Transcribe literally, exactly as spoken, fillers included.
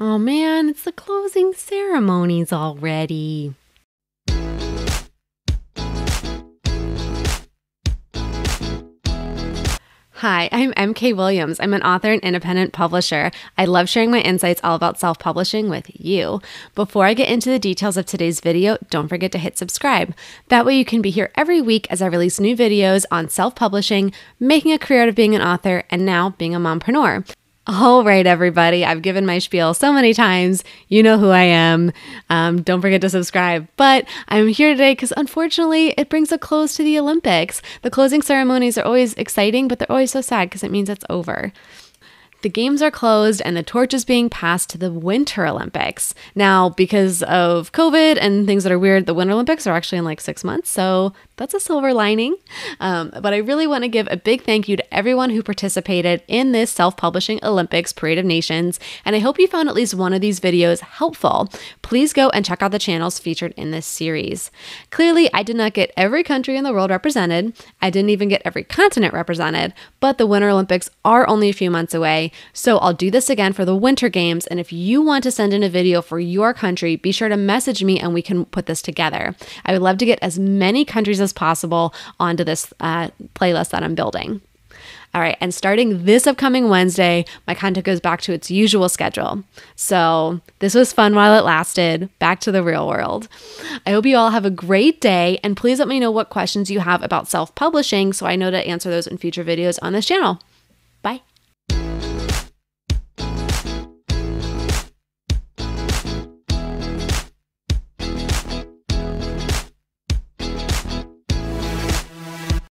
Oh man, it's the closing ceremonies already. Hi, I'm M K Williams. I'm an author and independent publisher. I love sharing my insights all about self-publishing with you. Before I get into the details of today's video, don't forget to hit subscribe. That way you can be here every week as I release new videos on self-publishing, making a career out of being an author, and now being a mompreneur. All right, everybody, I've given my spiel so many times. You know who I am. Um, don't forget to subscribe. But I'm here today because, unfortunately, it brings a close to the Olympics. The closing ceremonies are always exciting, but they're always so sad because it means it's over. The games are closed and the torch is being passed to the Winter Olympics. Now, because of COVID and things that are weird, the Winter Olympics are actually in like six months, so that's a silver lining. Um, but I really want to give a big thank you to everyone who participated in this self-publishing Olympics Parade of Nations, and I hope you found at least one of these videos helpful. Please go and check out the channels featured in this series. Clearly, I did not get every country in the world represented. I didn't even get every continent represented, but the Winter Olympics are only a few months away. So I'll do this again for the Winter Games, and if you want to send in a video for your country, be sure to message me and we can put this together. I would love to get as many countries as possible onto this uh, playlist that I'm building. All right, and starting this upcoming Wednesday, my content goes back to its usual schedule. So this was fun while it lasted. Back to the real world. I hope you all have a great day, and please let me know what questions you have about self-publishing so I know to answer those in future videos on this channel.